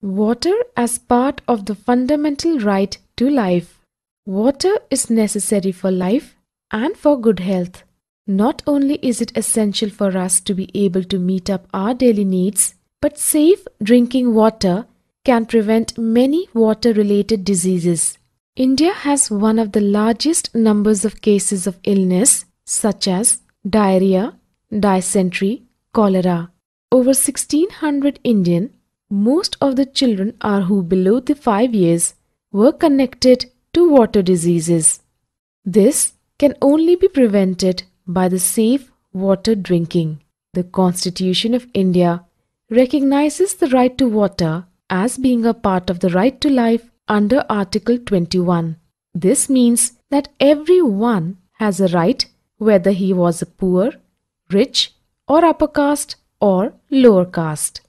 Water as part of the fundamental right to life. Water is necessary for life and for good health. Not only is it essential for us to be able to meet up our daily needs, but safe drinking water can prevent many water-related diseases. India has one of the largest numbers of cases of illness such as diarrhea, dysentery, cholera. Over 1,600 Indian, most of the children are who below the 5 years were connected to water diseases. This can only be prevented by the safe water drinking. The Constitution of India recognizes the right to water as being a part of the right to life under Article 21. This means that everyone has a right, whether he was a poor, rich or upper caste or lower caste.